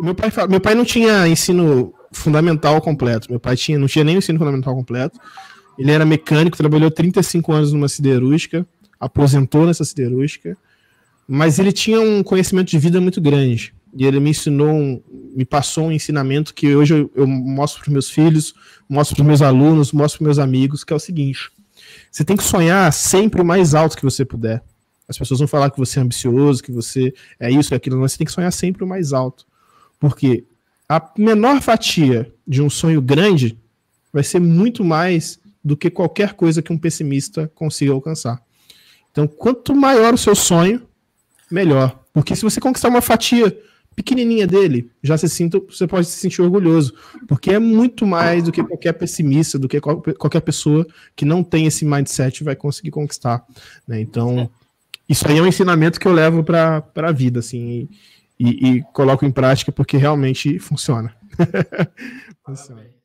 Meu pai não tinha ensino fundamental completo. Meu pai não tinha nem ensino fundamental completo. Ele era mecânico, trabalhou 35 anos numa siderúrgica, aposentou nessa siderúrgica, mas ele tinha um conhecimento de vida muito grande. E ele me ensinou, me passou um ensinamento que hoje eu mostro para os meus filhos, mostro para os meus alunos, mostro para os meus amigos, que é o seguinte: você tem que sonhar sempre o mais alto que você puder. As pessoas vão falar que você é ambicioso, que você é isso, é aquilo, mas você tem que sonhar sempre o mais alto. Porque a menor fatia de um sonho grande vai ser muito mais do que qualquer coisa que um pessimista consiga alcançar. Então, quanto maior o seu sonho, melhor. Porque se você conquistar uma fatia pequenininha dele, já se sinta, você pode se sentir orgulhoso, porque é muito mais do que qualquer pessimista, do que qualquer pessoa que não tem esse mindset vai conseguir conquistar, né? Então, isso aí é um ensinamento que eu levo para a vida, assim, e coloco em prática, porque realmente funciona. Funciona.